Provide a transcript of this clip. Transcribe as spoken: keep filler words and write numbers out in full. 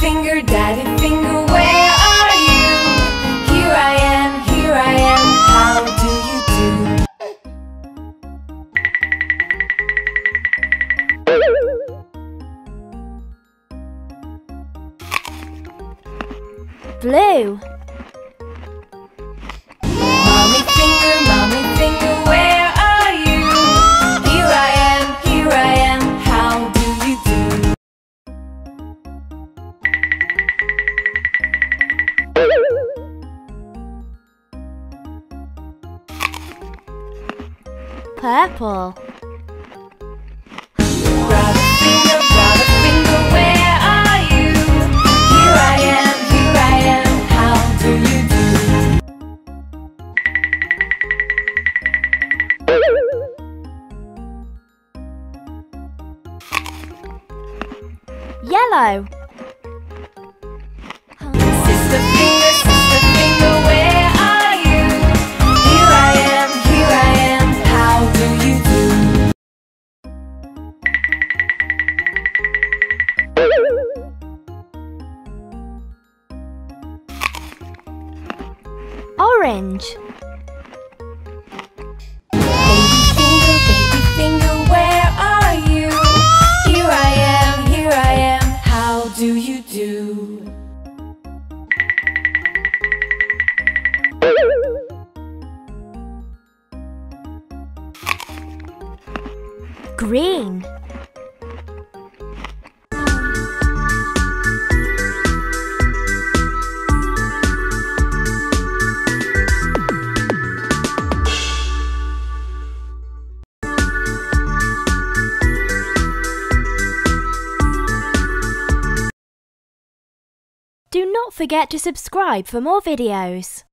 finger, daddy finger, where are you? Here I am, here I am, how do you do? Blue. Mommy finger, mommy finger, where are you? Here I am, here I am, how do you do? Purple. Brother finger, brother finger, where are you? Here I am, here I am, how do you do? Yellow. Sister finger, sister finger, where are you? Here I am, here I am, how do you do? Orange. Baby finger, baby finger, where are you? Here I am, here I am, how do you do? Green. Do not forget to subscribe for more videos.